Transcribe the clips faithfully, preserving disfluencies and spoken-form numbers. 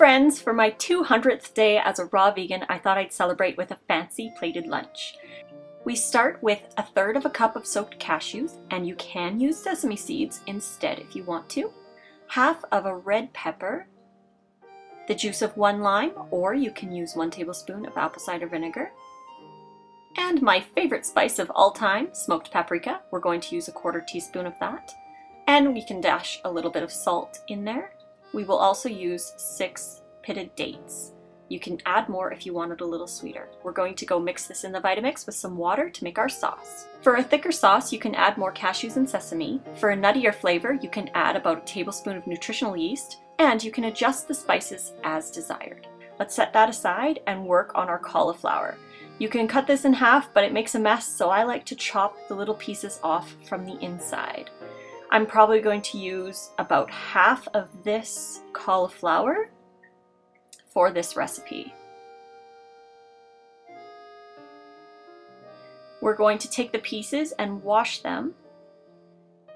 friends, for my two hundredth day as a raw vegan, I thought I'd celebrate with a fancy plated lunch. We start with a third of a cup of soaked cashews, and you can use sesame seeds instead if you want to, half of a red pepper, the juice of one lime, or you can use one tablespoon of apple cider vinegar, and my favorite spice of all time, smoked paprika. We're going to use a quarter teaspoon of that, and we can dash a little bit of salt in there. We will also use six pitted dates. You can add more if you want it a little sweeter. We're going to go mix this in the Vitamix with some water to make our sauce. For a thicker sauce, you can add more cashews and sesame. For a nuttier flavor, you can add about a tablespoon of nutritional yeast, and you can adjust the spices as desired. Let's set that aside and work on our cauliflower. You can cut this in half, but it makes a mess, so I like to chop the little pieces off from the inside. I'm probably going to use about half of this cauliflower for this recipe. We're going to take the pieces and wash them,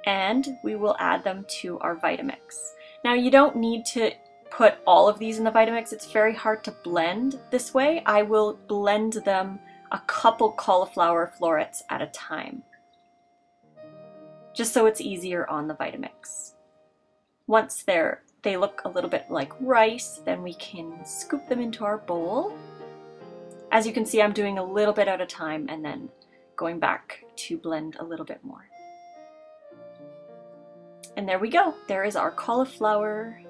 and we will add them to our Vitamix. Now, you don't need to put all of these in the Vitamix. It's very hard to blend this way. I will blend them a couple cauliflower florets at a time, just so it's easier on the Vitamix. Once they're They look a little bit like rice, then we can scoop them into our bowl. As you can see, I'm doing a little bit at a time and then going back to blend a little bit more. And there we go. There is our cauliflower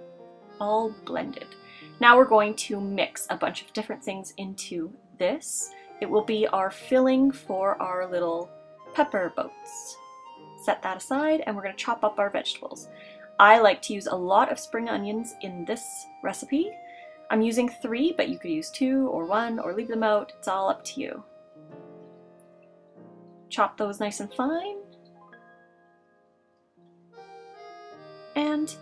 all blended. Now we're going to mix a bunch of different things into this. It will be our filling for our little pepper boats. Set that aside, and we're going to chop up our vegetables. I like to use a lot of spring onions in this recipe. I'm using three, but you could use two or one or leave them out. It's all up to you. Chop those nice and fine. And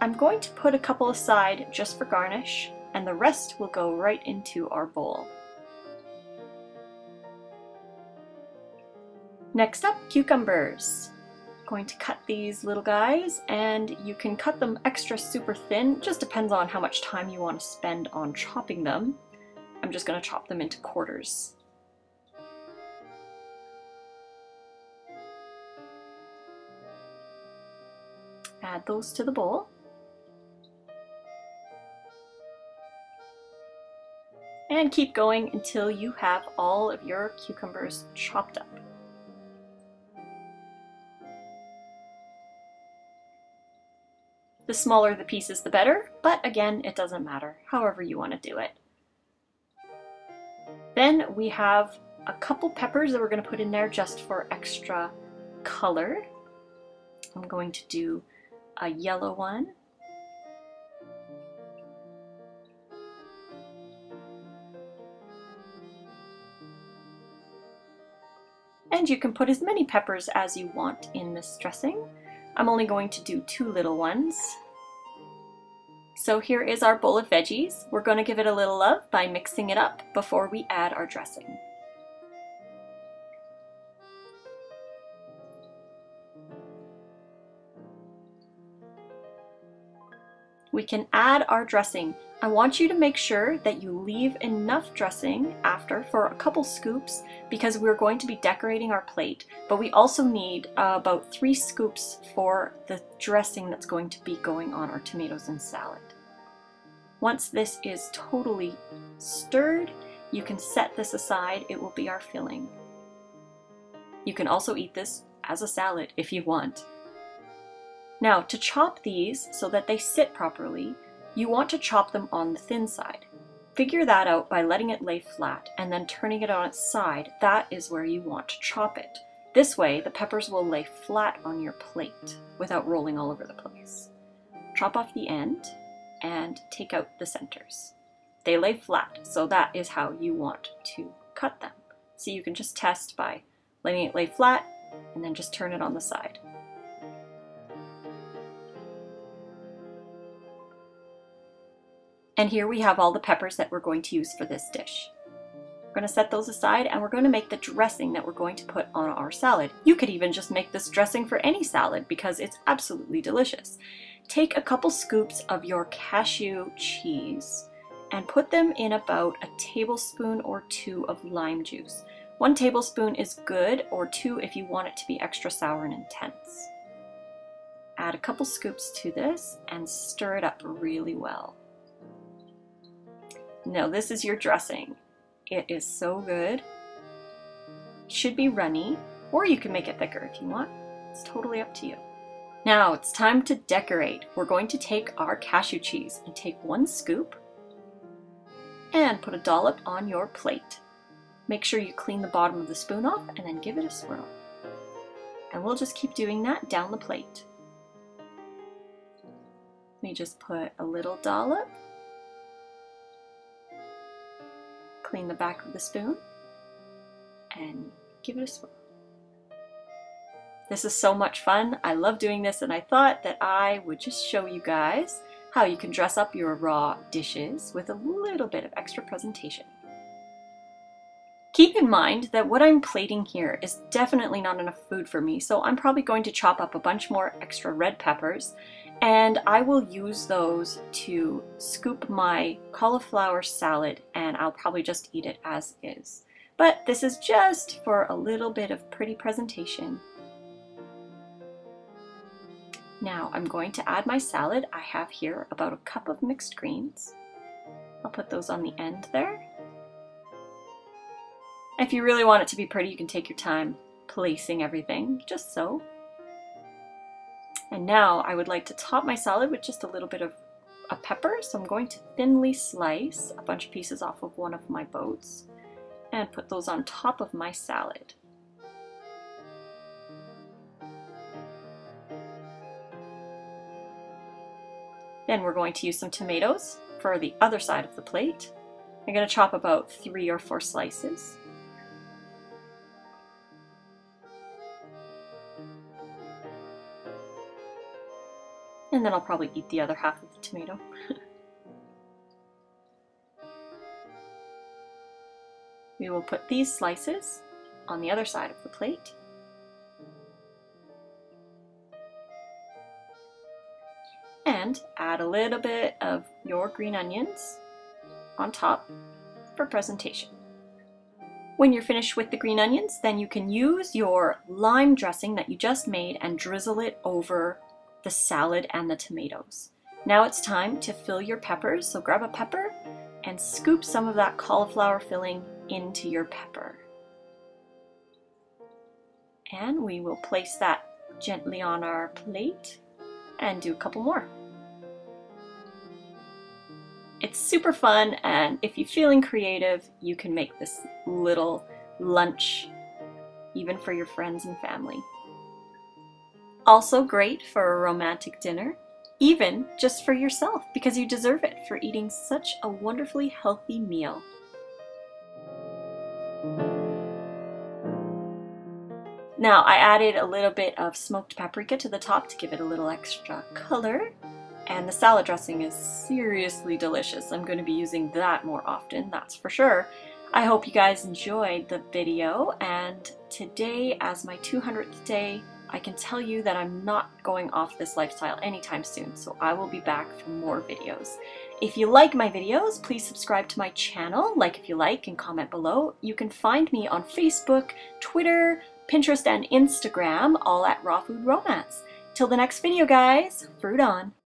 I'm going to put a couple aside just for garnish, and the rest will go right into our bowl. Next up, cucumbers. Going to cut these little guys, and you can cut them extra super thin. Just depends on how much time you want to spend on chopping them. I'm just going to chop them into quarters. Add those to the bowl. And keep going until you have all of your cucumbers chopped up. The smaller the pieces, the better, but again, it doesn't matter, however you want to do it. Then we have a couple peppers that we're going to put in there just for extra color. I'm going to do a yellow one. And you can put as many peppers as you want in this dressing. I'm only going to do two little ones. So here is our bowl of veggies. We're going to give it a little love by mixing it up before we add our dressing. We can add our dressing. I want you to make sure that you leave enough dressing after for a couple scoops, because we're going to be decorating our plate, but we also need uh, about three scoops for the dressing that's going to be going on our tomatoes and salad. Once this is totally stirred, you can set this aside. It will be our filling. You can also eat this as a salad if you want. Now, to chop these so that they sit properly, you want to chop them on the thin side. Figure that out by letting it lay flat and then turning it on its side. That is where you want to chop it. This way, the peppers will lay flat on your plate without rolling all over the place. Chop off the end and take out the centers. They lay flat, so that is how you want to cut them. So you can just test by letting it lay flat and then just turn it on the side. And here we have all the peppers that we're going to use for this dish. We're going to set those aside and we're going to make the dressing that we're going to put on our salad. You could even just make this dressing for any salad because it's absolutely delicious. Take a couple scoops of your cashew cheese and put them in about a tablespoon or two of lime juice. One tablespoon is good, or two if you want it to be extra sour and intense. Add a couple scoops to this and stir it up really well. Now this is your dressing. It is so good. It should be runny, or you can make it thicker if you want. It's totally up to you. Now it's time to decorate. We're going to take our cashew cheese and take one scoop and put a dollop on your plate. Make sure you clean the bottom of the spoon off and then give it a swirl. And we'll just keep doing that down the plate. Let me just put a little dollop. Clean the back of the spoon and give it a swirl. This is so much fun. I love doing this, and I thought that I would just show you guys how you can dress up your raw dishes with a little bit of extra presentation. Keep in mind that what I'm plating here is definitely not enough food for me, so I'm probably going to chop up a bunch more extra red peppers, and I will use those to scoop my cauliflower salad, and I'll probably just eat it as is. But this is just for a little bit of pretty presentation. Now I'm going to add my salad. I have here about a cup of mixed greens. I'll put those on the end there. If you really want it to be pretty, you can take your time placing everything, just so. And now I would like to top my salad with just a little bit of a pepper, so I'm going to thinly slice a bunch of pieces off of one of my boats and put those on top of my salad. Then we're going to use some tomatoes for the other side of the plate. I'm going to chop about three or four slices. And then I'll probably eat the other half of the tomato. We will put these slices on the other side of the plate. And add a little bit of your green onions on top for presentation. When you're finished with the green onions, then you can use your lime dressing that you just made and drizzle it over the salad and the tomatoes. Now it's time to fill your peppers, so grab a pepper and scoop some of that cauliflower filling into your pepper. And we will place that gently on our plate and do a couple more. It's super fun, and if you're feeling creative, you can make this little lunch even for your friends and family. Also great for a romantic dinner, even just for yourself, because you deserve it for eating such a wonderfully healthy meal. Now I added a little bit of smoked paprika to the top to give it a little extra color, and the salad dressing is seriously delicious. I'm going to be using that more often, that's for sure. I hope you guys enjoyed the video, and today, as my two hundredth day, I can tell you that I'm not going off this lifestyle anytime soon, so I will be back for more videos. If you like my videos, please subscribe to my channel, like if you like, and comment below. You can find me on Facebook, Twitter, Pinterest, and Instagram, all at Raw Food Romance. Till the next video, guys, fruit on!